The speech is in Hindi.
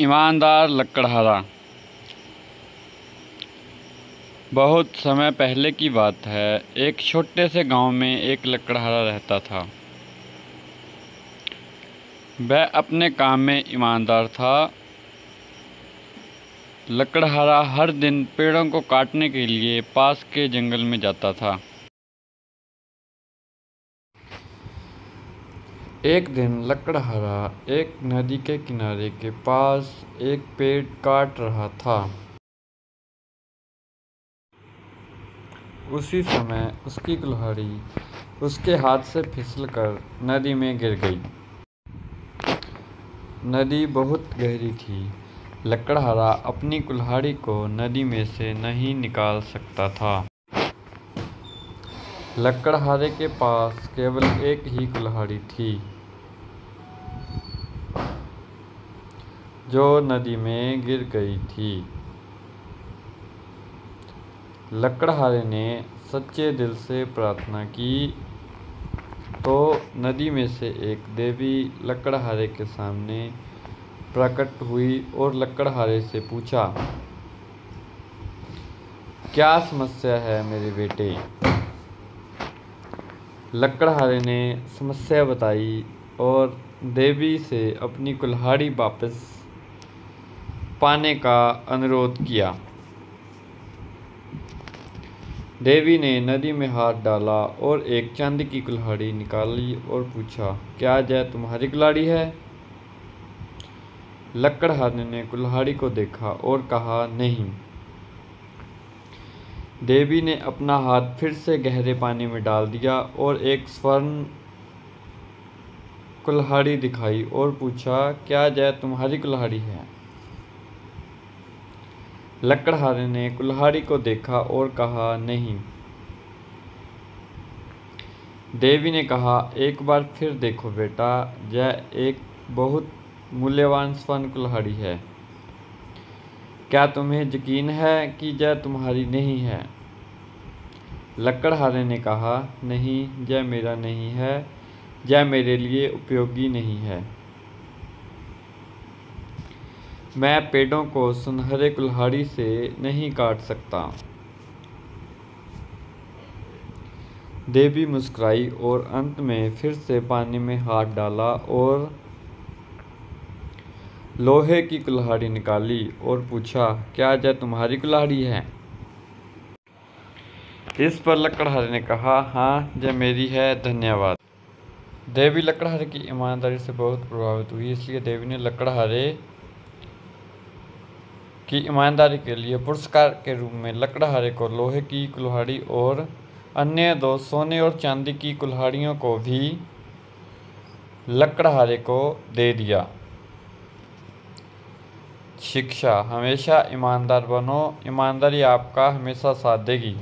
ईमानदार लकड़हारा। बहुत समय पहले की बात है, एक छोटे से गांव में एक लकड़हारा रहता था। वह अपने काम में ईमानदार था। लकड़हारा हर दिन पेड़ों को काटने के लिए पास के जंगल में जाता था। एक दिन लकड़हारा एक नदी के किनारे के पास एक पेड़ काट रहा था। उसी समय उसकी कुल्हाड़ी उसके हाथ से फिसलकर नदी में गिर गई। नदी बहुत गहरी थी। लकड़हारा अपनी कुल्हाड़ी को नदी में से नहीं निकाल सकता था। लकड़हारे के पास केवल एक ही कुल्हाड़ी थी जो नदी में गिर गई थी। लकड़हारे ने सच्चे दिल से प्रार्थना की तो नदी में से एक देवी लकड़हारे के सामने प्रकट हुई और लकड़हारे से पूछा, क्या समस्या है मेरे बेटे? लकड़हारे ने समस्या बताई और देवी से अपनी कुल्हाड़ी वापस पाने का अनुरोध किया। देवी ने नदी में हाथ डाला और एक चांदी की कुल्हाड़ी निकाली और पूछा, क्या यह तुम्हारी कुल्हाड़ी है? लकड़हारे ने कुल्हाड़ी को देखा और कहा, नहीं। देवी ने अपना हाथ फिर से गहरे पानी में डाल दिया और एक स्वर्ण कुल्हाड़ी दिखाई और पूछा, क्या यह तुम्हारी कुल्हाड़ी है? लकड़हारे ने कुल्हाड़ी को देखा और कहा, नहीं। देवी ने कहा, एक बार फिर देखो बेटा, यह एक बहुत मूल्यवान स्वर्ण कुल्हाड़ी है। क्या तुम्हें यकीन है कि यह तुम्हारी नहीं है? लकड़हारे ने कहा, नहीं, यह मेरा नहीं है, यह मेरे लिए उपयोगी नहीं है। मैं पेड़ों को सुनहरे कुल्हाड़ी से नहीं काट सकता। देवी मुस्कुराई और अंत में फिर से पानी में हाथ डाला और लोहे की कुल्हाड़ी निकाली और पूछा, क्या यह तुम्हारी कुल्हाड़ी है? इस पर लकड़हारे ने कहा, हाँ, यह मेरी है, धन्यवाद। देवी लकड़हारे की ईमानदारी से बहुत प्रभावित हुई, इसलिए देवी ने लकड़हारे की ईमानदारी के लिए पुरस्कार के रूप में लकड़हारे को लोहे की कुल्हाड़ी और अन्य दो सोने और चांदी की कुल्हाड़ियों को भी लकड़हारे को दे दिया। शिक्षा, हमेशा ईमानदार बनो, ईमानदारी आपका हमेशा साथ देगी।